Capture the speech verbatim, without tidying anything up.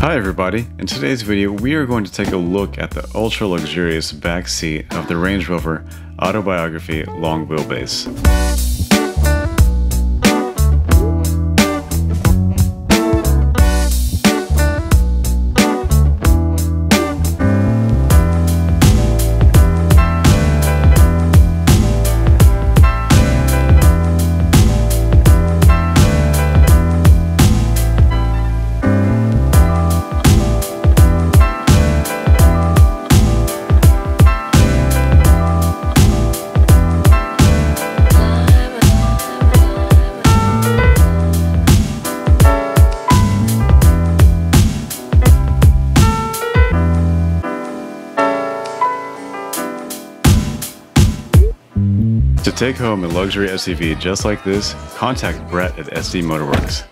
Hi everybody, in today's video we are going to take a look at the ultra luxurious back seat of the Range Rover Autobiography Long Wheelbase. To take home a luxury S U V just like this, contact Brett at S D Motorworks.